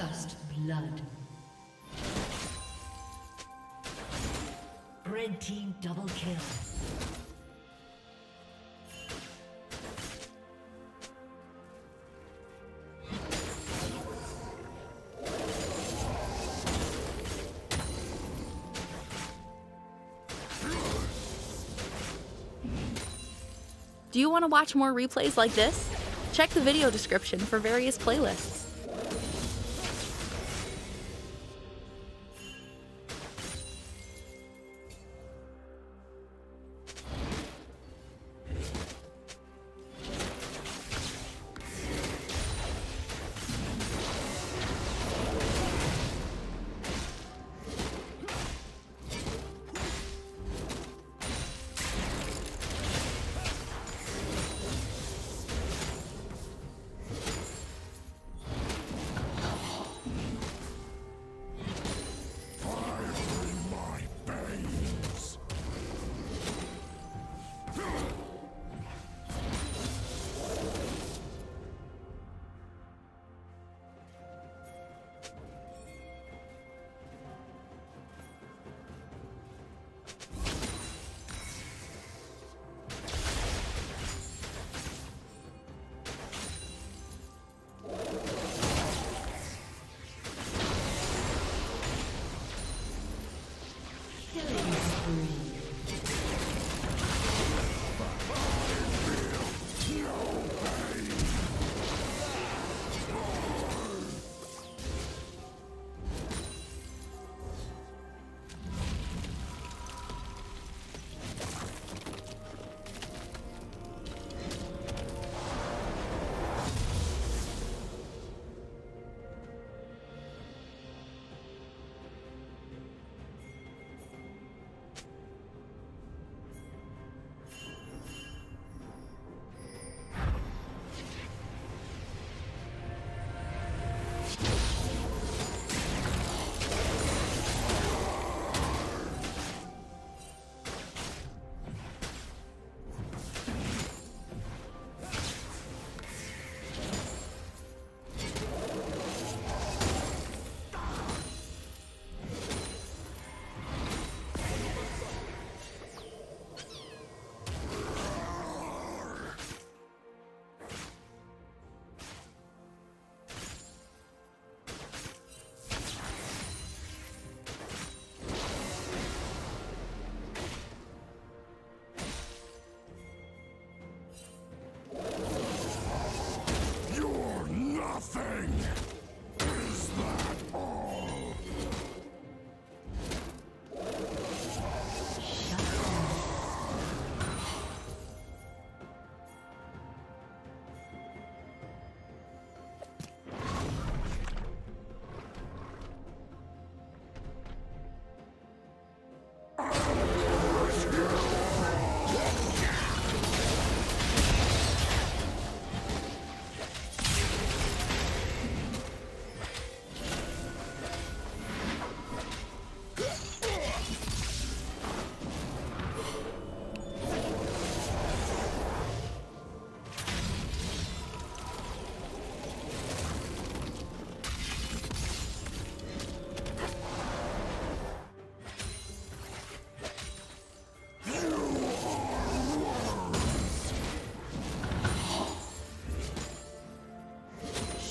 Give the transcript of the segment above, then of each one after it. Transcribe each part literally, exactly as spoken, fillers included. First blood. Red team double kill. Do you want to watch more replays like this? Check the video description for various playlists.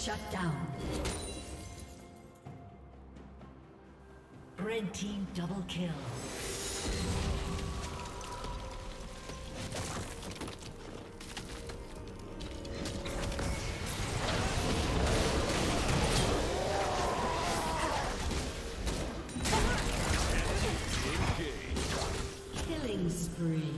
Shut down. Red team double kill. Killing spree.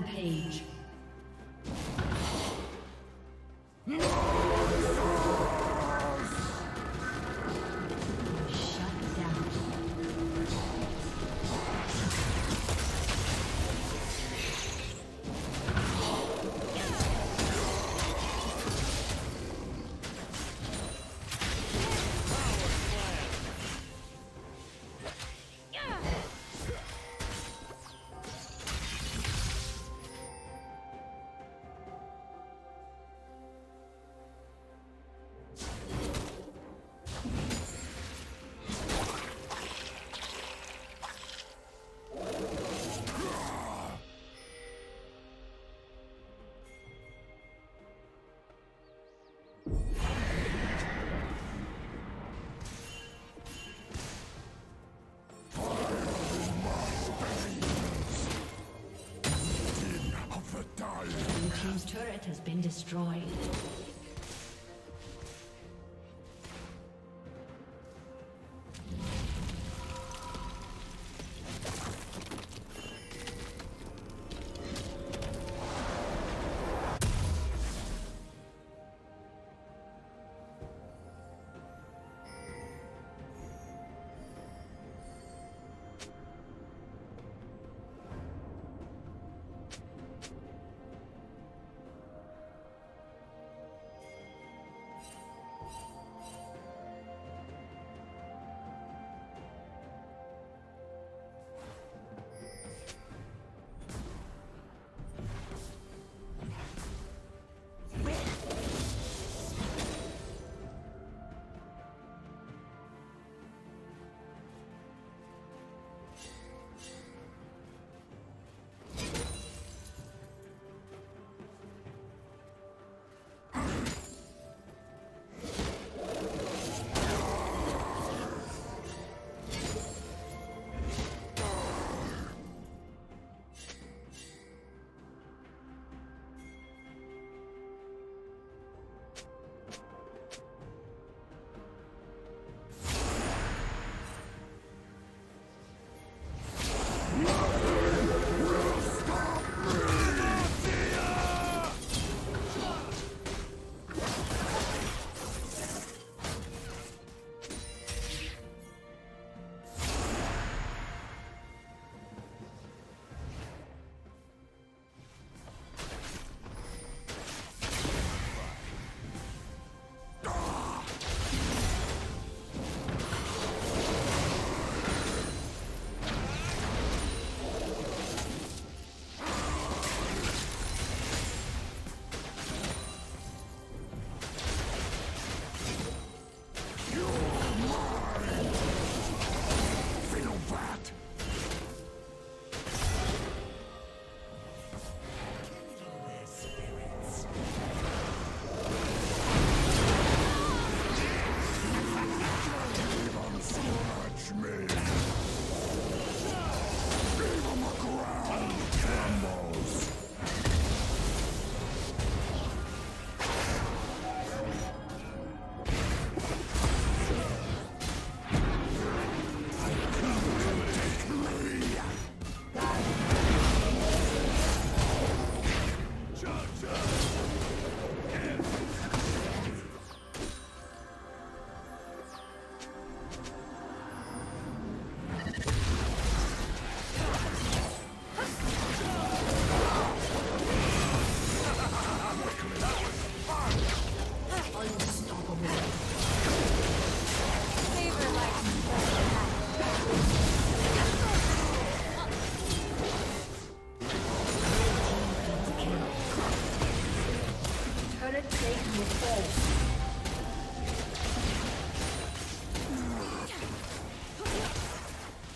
Rampage. Team's turret has been destroyed.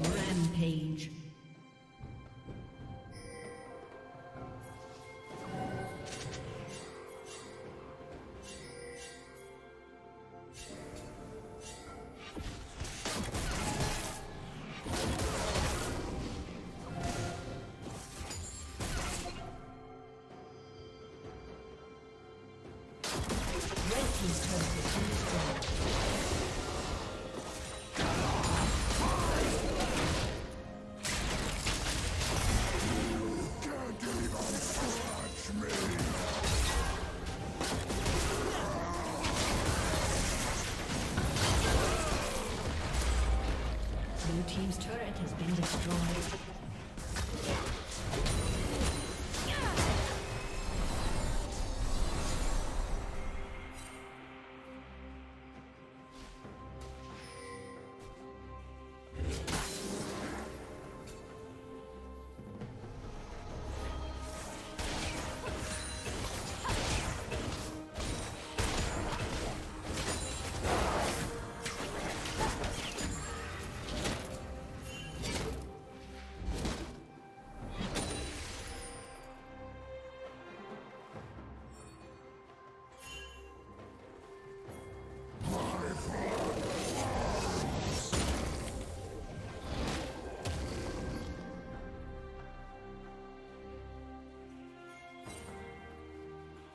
Rampage. Team's turret has been destroyed.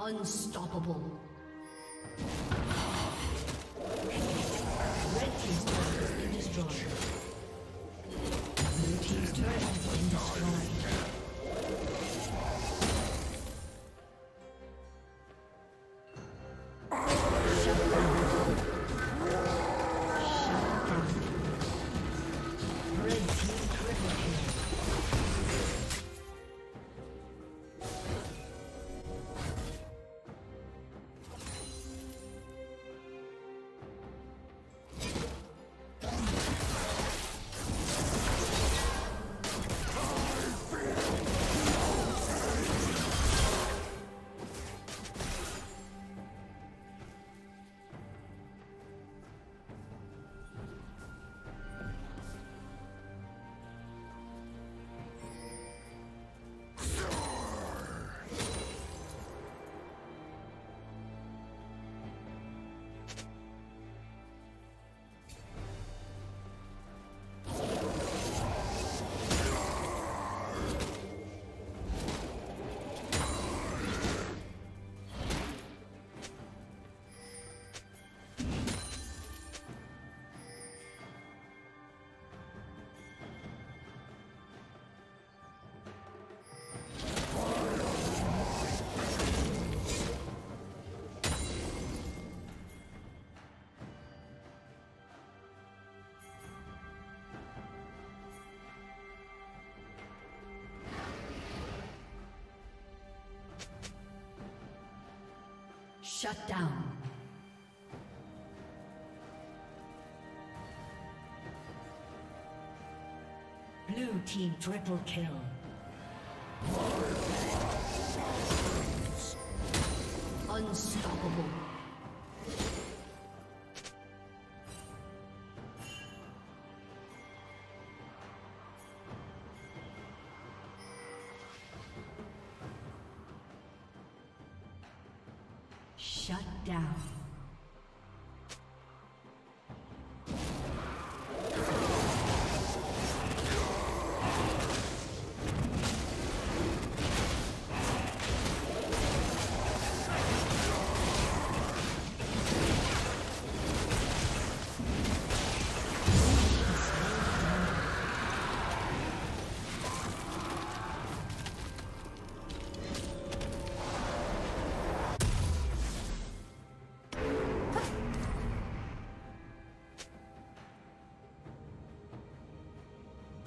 Unstoppable. Red team's turret has been destroyed. Blue team's turret has been destroyed. Shut down. Blue team triple kill. Unstoppable. Shut down.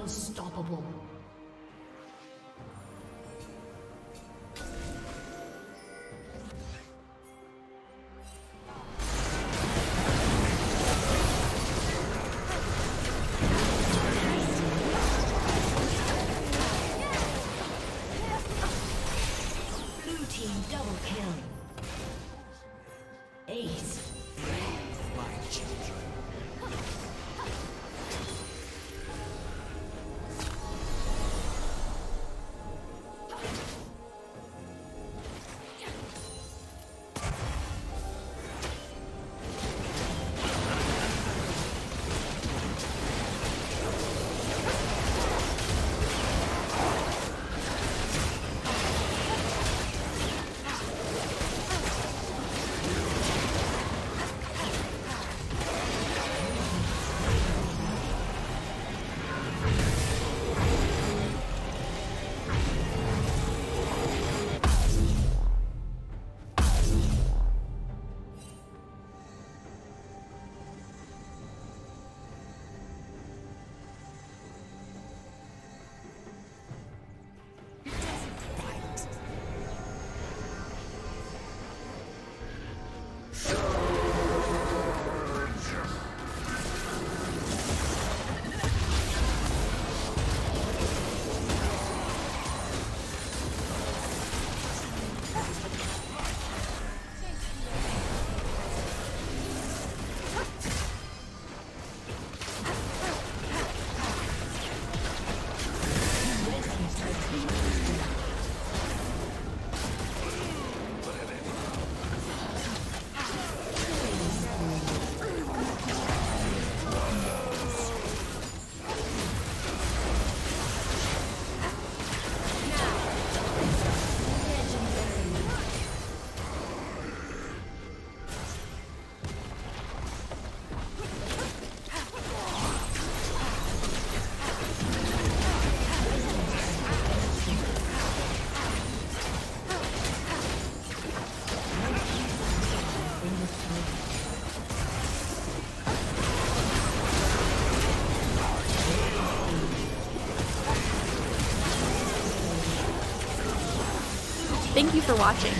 Unstoppable. Thank you for watching.